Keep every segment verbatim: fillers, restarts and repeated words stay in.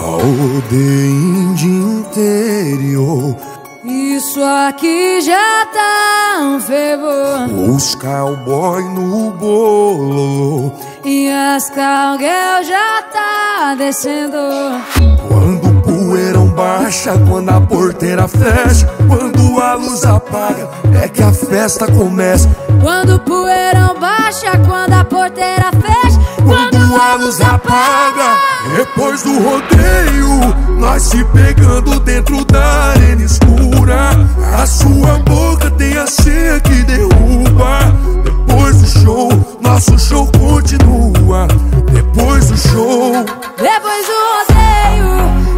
Rodeio de interior, isso aqui já tá um fervor. Os cowboy no bolo e as cowgirl já tá descendo. Quando o poeirão baixa, quando a porteira fecha, quando a luz apaga, é que a festa começa. Quando o poeirão baixa, quando a porteira fecha, quando a luz apaga, depois do rodeio, nós se pegando dentro da arena escura. A sua boca tem a senha que derruba. Depois do show, nosso show continua. Depois do show, depois do rodeio,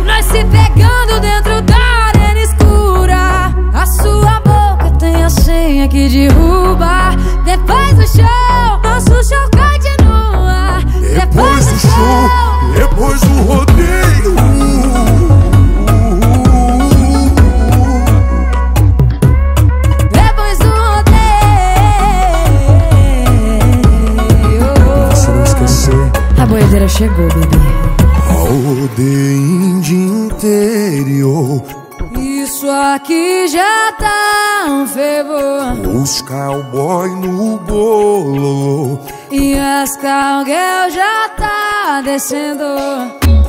nós se pegando dentro da arena escura. A sua boca tem a senha que derruba. Depois do show, nosso show continua. Depois do show, depois do rodeio. Depois do rodeio. Pra você não esquecer, a boiadeira chegou, bebê. Rodeio de interior, isso aqui já tá um fervor. Os cowboy no bolo e as cowgirl já tá descendo.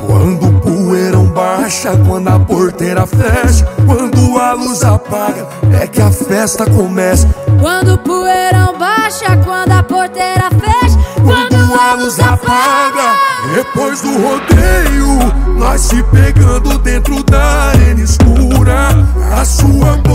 Quando o poeirão baixa, quando a porteira fecha, quando a luz apaga, é que a festa começa. Quando o poeirão baixa, quando a porteira fecha, quando a luz apaga, depois do rodeio, nós se pegando dentro da arena escura. A sua boca